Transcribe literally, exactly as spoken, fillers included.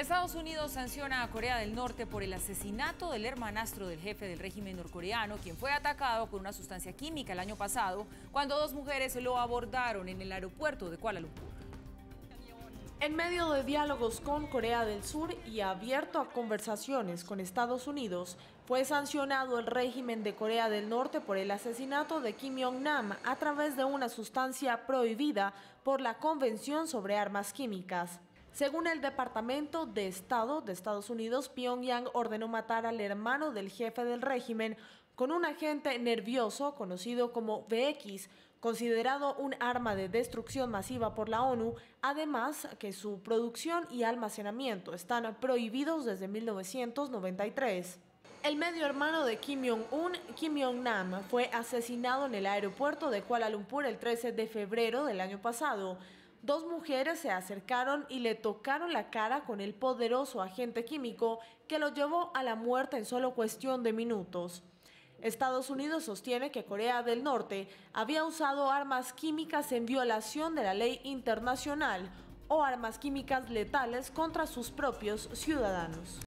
Estados Unidos sanciona a Corea del Norte por el asesinato del hermanastro del jefe del régimen norcoreano, quien fue atacado con una sustancia química el año pasado cuando dos mujeres lo abordaron en el aeropuerto de Kuala Lumpur. En medio de diálogos con Corea del Sur y abierto a conversaciones con Estados Unidos, fue sancionado el régimen de Corea del Norte por el asesinato de Kim Jong-nam a través de una sustancia prohibida por la Convención sobre Armas Químicas. Según el Departamento de Estado de Estados Unidos, Pyongyang ordenó matar al hermano del jefe del régimen con un agente nervioso conocido como V X, considerado un arma de destrucción masiva por la ONU, además que su producción y almacenamiento están prohibidos desde mil novecientos noventa y tres. El medio hermano de Kim Jong-un, Kim Jong-nam, fue asesinado en el aeropuerto de Kuala Lumpur el trece de febrero del año pasado. Dos mujeres se acercaron y le tocaron la cara con el poderoso agente químico que lo llevó a la muerte en solo cuestión de minutos. Estados Unidos sostiene que Corea del Norte había usado armas químicas en violación de la ley internacional o armas químicas letales contra sus propios ciudadanos.